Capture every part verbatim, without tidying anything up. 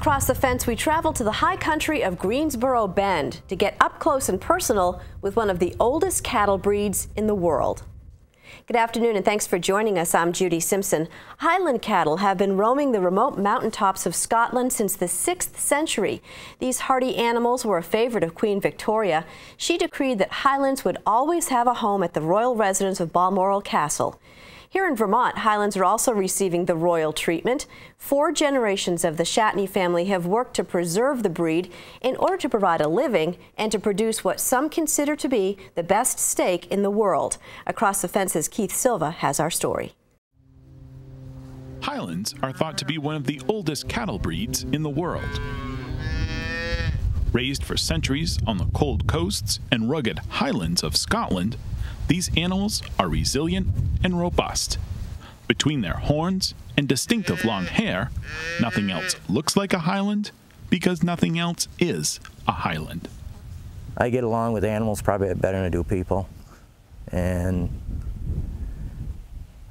Across the Fence, we travel to the high country of Greensboro Bend to get up close and personal with one of the oldest cattle breeds in the world. Good afternoon and thanks for joining us. I'm Judy Simpson. Highland cattle have been roaming the remote mountaintops of Scotland since the sixth century. These hardy animals were a favorite of Queen Victoria. She decreed that Highlands would always have a home at the royal residence of Balmoral Castle. Here in Vermont, Highlands are also receiving the royal treatment. Four generations of the Shatney family have worked to preserve the breed in order to provide a living and to produce what some consider to be the best steak in the world. Across the Fence's Keith Silva has our story. Highlands are thought to be one of the oldest cattle breeds in the world. Raised for centuries on the cold coasts and rugged highlands of Scotland, these animals are resilient and robust. Between their horns and distinctive long hair, nothing else looks like a Highland because nothing else is a Highland. I get along with animals probably better than I do people. And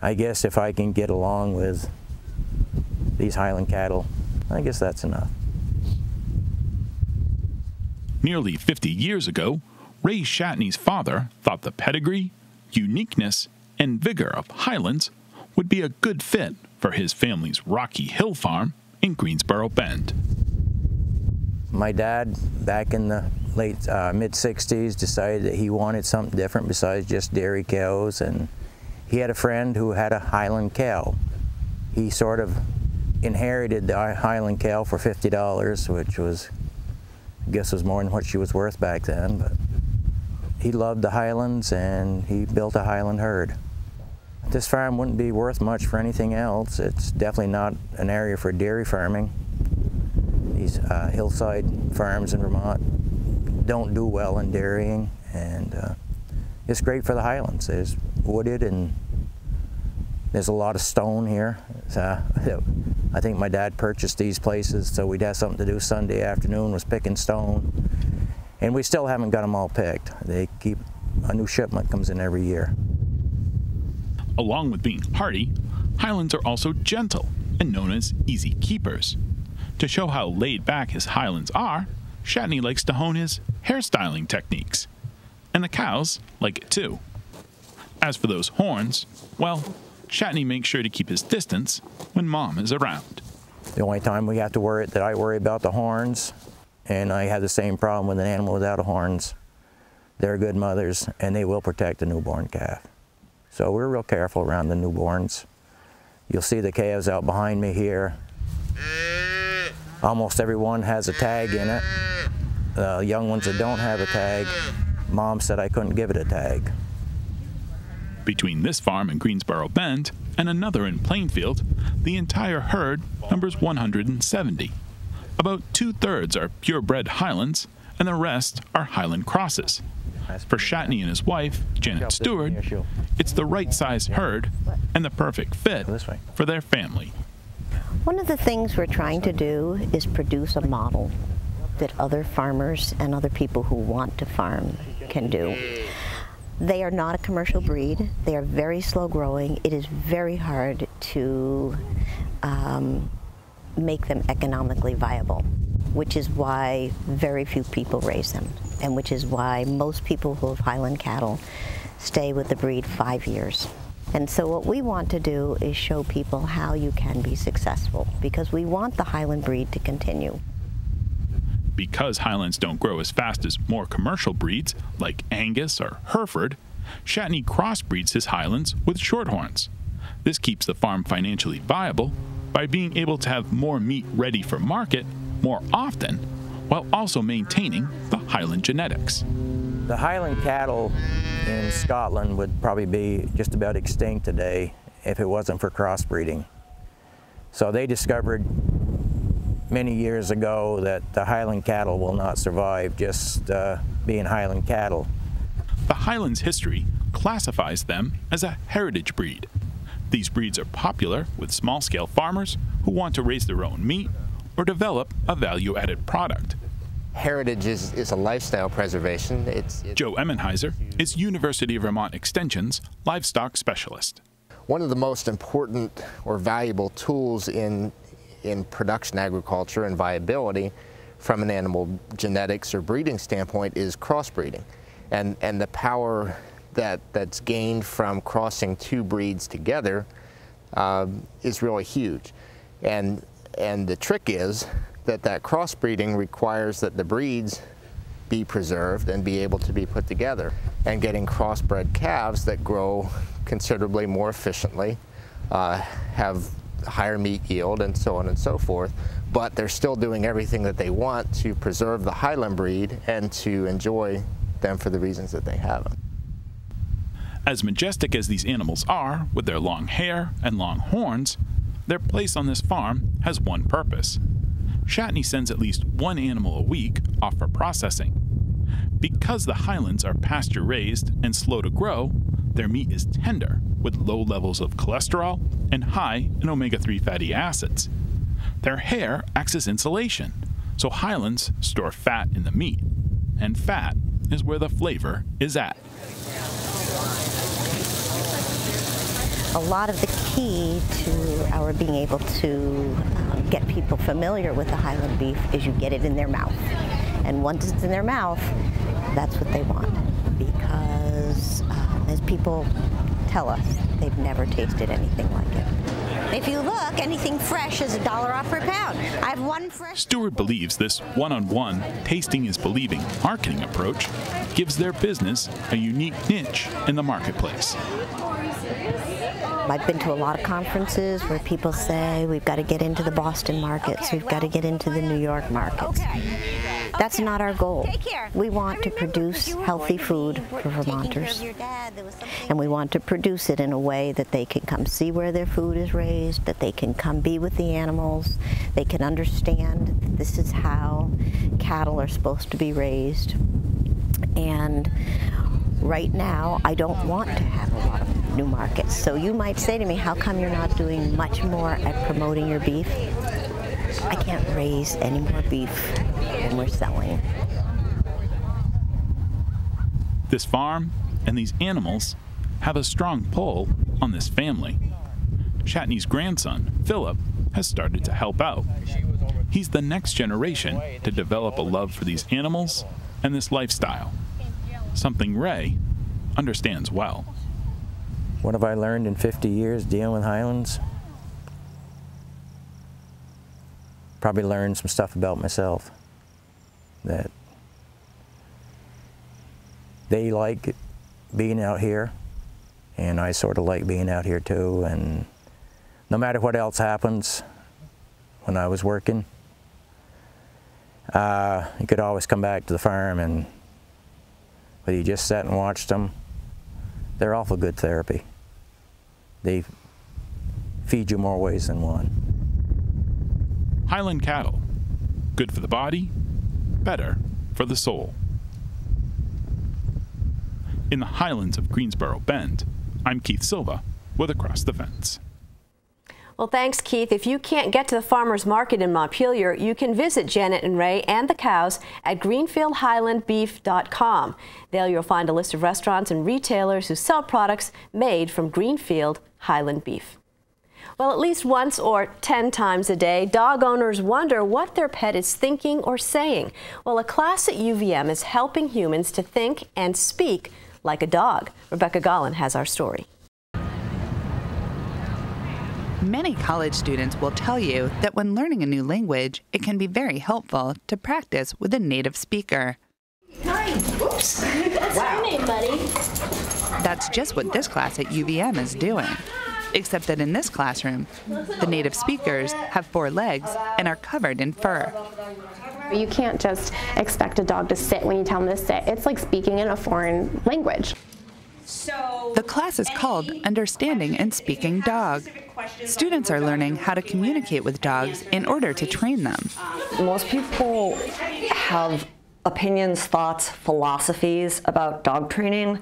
I guess if I can get along with these Highland cattle, I guess that's enough. Nearly fifty years ago, Ray Shatney's father thought the pedigree, uniqueness, and vigor of Highlands would be a good fit for his family's Rocky Hill farm in Greensboro Bend. My dad, back in the late uh, mid sixties, decided that he wanted something different besides just dairy cows, and he had a friend who had a Highland cow. He sort of inherited the Highland cow for fifty dollars, which was, I guess, was more than what she was worth back then. But he loved the Highlands and he built a Highland herd. This farm wouldn't be worth much for anything else. It's definitely not an area for dairy farming. These uh, hillside farms in Vermont don't do well in dairying, and uh, it's great for the Highlands. There's wooded and there's a lot of stone here. So I think my dad purchased these places so we'd have something to do Sunday afternoon, was picking stone. And we still haven't got them all picked. They keep, a new shipment comes in every year. Along with being hardy, Highlands are also gentle and known as easy keepers. To show how laid back his Highlands are, Shatney likes to hone his hairstyling techniques. And the cows like it too. As for those horns, well, Shatney makes sure to keep his distance when Mom is around. The only time we have to worry that I worry about the horns, and I have the same problem with an animal without horns. They're good mothers, and they will protect the newborn calf. So we're real careful around the newborns. You'll see the calves out behind me here. Almost everyone has a tag in it. The young ones that don't have a tag, Mom said I couldn't give it a tag. Between this farm in Greensboro Bend and another in Plainfield, the entire herd numbers one hundred seventy. About two-thirds are purebred Highlands, and the rest are Highland crosses. For Shatney and his wife, Janet Stewart, it's the right-sized herd and the perfect fit for their family. One of the things we're trying to do is produce a model that other farmers and other people who want to farm can do. They are not a commercial breed. They are very slow-growing. It is very hard to um, make them economically viable, which is why very few people raise them, and which is why most people who have Highland cattle stay with the breed five years. And so what we want to do is show people how you can be successful, because we want the Highland breed to continue. Because Highlands don't grow as fast as more commercial breeds like Angus or Hereford, Shatney crossbreeds his Highlands with Shorthorns. This keeps the farm financially viable by being able to have more meat ready for market more often, while also maintaining the Highland genetics. The Highland cattle in Scotland would probably be just about extinct today if it wasn't for crossbreeding. So they discovered many years ago that the Highland cattle will not survive just uh, being Highland cattle. The Highlands history classifies them as a heritage breed. These breeds are popular with small-scale farmers who want to raise their own meat or develop a value-added product. Heritage is, is a lifestyle preservation. It's, it's Joe Emenheiser is University of Vermont Extension's livestock specialist. One of the most important or valuable tools in in production agriculture and viability from an animal genetics or breeding standpoint is crossbreeding. And, and the power that, that's gained from crossing two breeds together uh, is really huge. And, and the trick is that that crossbreeding requires that the breeds be preserved and be able to be put together, and getting crossbred calves that grow considerably more efficiently, uh, have higher meat yield, and so on and so forth, but they're still doing everything that they want to preserve the Highland breed and to enjoy them for the reasons that they have them. As majestic as these animals are, with their long hair and long horns, their place on this farm has one purpose. Shatney sends at least one animal a week off for processing. Because the Highlands are pasture-raised and slow to grow, their meat is tender, with low levels of cholesterol and high in omega three fatty acids. Their hair acts as insulation, so Highlands store fat in the meat, and fat is where the flavor is at. A lot of the key to our being able to uh, get people familiar with the Highland beef is you get it in their mouth. And once it's in their mouth, that's what they want. Because uh, as people tell us, they've never tasted anything like it. If you look, anything fresh is a dollar off per pound. I have one fresh. Stewart believes this one-on-one, tasting is believing marketing approach gives their business a unique niche in the marketplace. I've been to a lot of conferences where people say, we've got to get into the Boston markets, okay, we've well, got to get into the New York markets. Okay. That's okay. Not our goal. We want to produce healthy food for Vermonters, dad, and we want to produce it in a way that they can come see where their food is raised, that they can come be with the animals, they can understand that this is how cattle are supposed to be raised. And right now, I don't want to have a lot of new markets. So you might say to me, how come you're not doing much more at promoting your beef? I can't raise any more beef than we're selling. This farm and these animals have a strong pull on this family. Shatney's grandson, Philip, has started to help out. He's the next generation to develop a love for these animals and this lifestyle. Something Ray understands well. What have I learned in fifty years dealing with Highlands? Probably learned some stuff about myself. That they like being out here, and I sort of like being out here too. And no matter what else happens, when I was working, uh, you could always come back to the farm, and but you just sat and watched them. They're awful good therapy. They feed you more ways than one. Highland cattle, good for the body, better for the soul. In the Highlands of Greensboro Bend, I'm Keith Silva with Across the Fence. Well, thanks, Keith. If you can't get to the farmers market in Montpelier, you can visit Janet and Ray and the cows at Greenfield Highland Beef dot com. There you'll find a list of restaurants and retailers who sell products made from Greenfield Highland beef. Well, at least once or ten times a day, dog owners wonder what their pet is thinking or saying. Well, a class at U V M is helping humans to think and speak like a dog. Rebecca Gollin has our story. Many college students will tell you that when learning a new language, it can be very helpful to practice with a native speaker. Hi. Oops. What's wow. your name, buddy? That's just what this class at U V M is doing. Except that in this classroom, the native speakers have four legs and are covered in fur. You can't just expect a dog to sit when you tell them to sit. It's like speaking in a foreign language. So the class is called Understanding and Speaking Dog. Students are learning how to communicate with dogs in order to train them. Most people have opinions, thoughts, philosophies about dog training,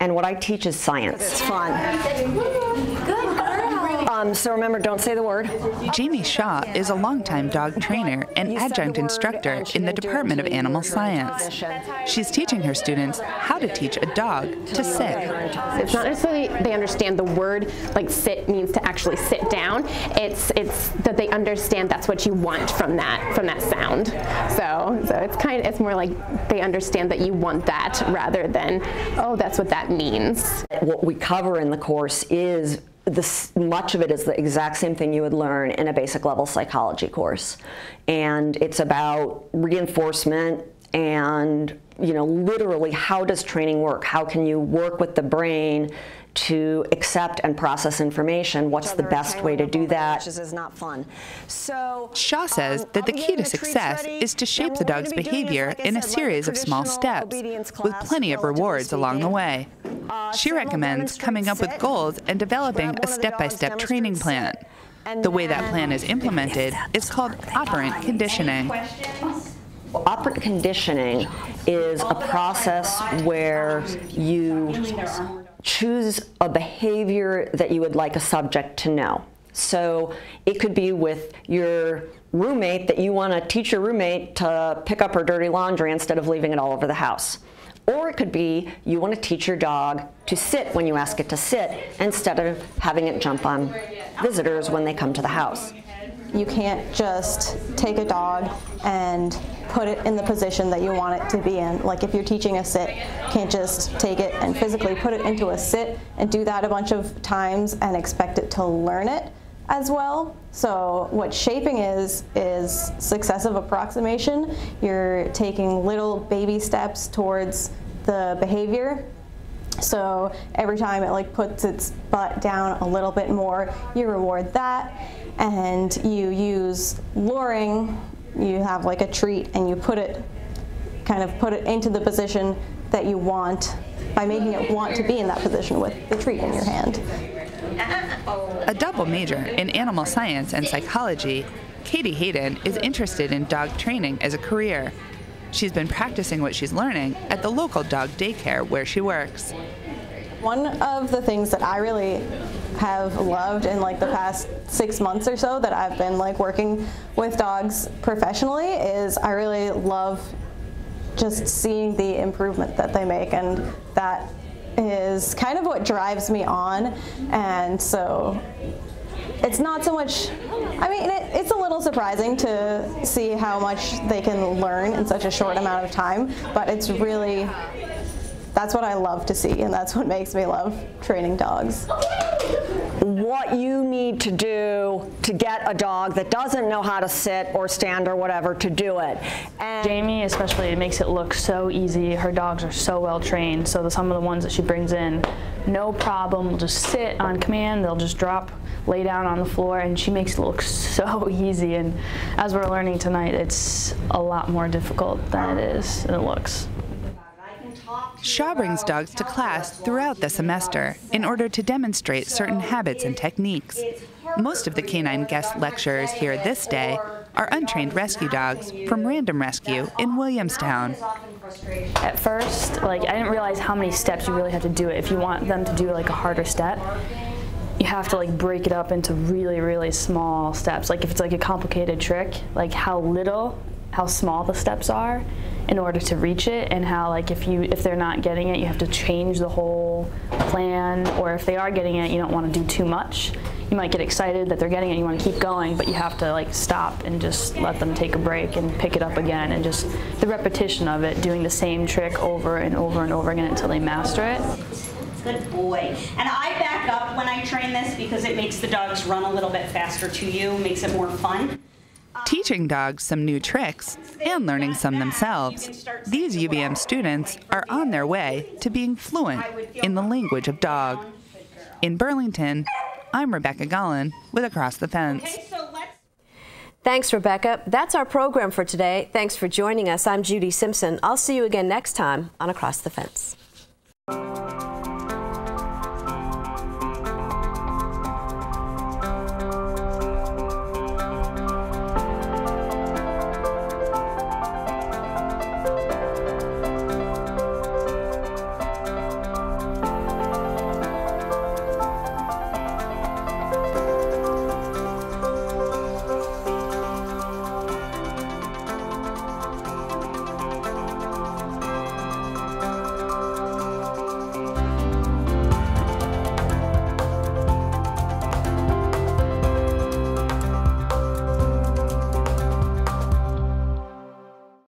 and what I teach is science. It's fun. Good girl. Um, so remember, don't say the word. Jamie Shaw is a longtime dog trainer and adjunct instructor in the Department of Animal Science. She's teaching her students how to teach a dog to sit. It's not necessarily they understand the word, like sit means to actually sit down. It's it's that they understand that's what you want from that from that sound. So so it's kind of, it's more like they understand that you want that rather than, oh, that's what that means. What we cover in the course is This, much of it is the exact same thing you would learn in a basic level psychology course. And it's about reinforcement and, you know, literally how does training work? How can you work with the brain to accept and process information? What's the best way to do that? Is not fun. So, Shaw says um, that the key to success ready, is to shape the dog's behavior in a series of small steps with plenty of rewards along the way. Uh, she so recommends coming up sit, with goals and developing a step-by-step training plan. The way that plan is implemented is called operant conditioning. Well, operant conditioning is a process where you choose a behavior that you would like a subject to know. So it could be with your roommate that you want to teach your roommate to pick up her dirty laundry instead of leaving it all over the house. Or it could be you want to teach your dog to sit when you ask it to sit instead of having it jump on visitors when they come to the house. You can't just take a dog and put it in the position that you want it to be in. Like if you're teaching a sit, you can't just take it and physically put it into a sit and do that a bunch of times and expect it to learn it as well. So what shaping is, is successive approximation. You're taking little baby steps towards the behavior. So every time it like puts its butt down a little bit more, you reward that. And you use luring, you have like a treat and you put it, kind of put it into the position that you want by making it want to be in that position with the treat in your hand. A double major in animal science and psychology, Katie Hayden is interested in dog training as a career. She's been practicing what she's learning at the local dog daycare where she works. One of the things that I really have loved in like the past six months or so that I've been like working with dogs professionally is I really love just seeing the improvement that they make, and that is kind of what drives me on. And so it's not so much, I mean, it, it's a little surprising to see how much they can learn in such a short amount of time, but it's really, that's what I love to see, and that's what makes me love training dogs. What you need to do to get a dog that doesn't know how to sit or stand or whatever to do it. And Jamie especially, it makes it look so easy. Her dogs are so well trained, so the, some of the ones that she brings in, no problem, will just sit on command, they'll just drop, lay down on the floor, and she makes it look so easy. And as we're learning tonight, it's a lot more difficult than it is, and it looks. Shaw brings dogs to class throughout the semester in order to demonstrate certain habits and techniques. Most of the canine guest lecturers here this day are untrained rescue dogs from Random Rescue in Williamstown. At first, like, I didn't realize how many steps you really have to do it. If you want them to do like a harder step, you have to like break it up into really, really small steps. Like if it's like a complicated trick, like how little, how small the steps are in order to reach it, and how like if you if they're not getting it, you have to change the whole plan, or if they are getting it, you don't want to do too much. You might get excited that they're getting it, you want to keep going, but you have to like stop and just let them take a break and pick it up again, and just the repetition of it, doing the same trick over and over and over again until they master it. Good boy. And I back up when I train this because it makes the dogs run a little bit faster to you, makes it more fun. Teaching dogs some new tricks and learning some themselves, these U B M students are on their way to being fluent in the language of dog. In Burlington, I'm Rebecca Gollin with Across the Fence. Thanks, Rebecca. That's our program for today. Thanks for joining us. I'm Judy Simpson. I'll see you again next time on Across the Fence.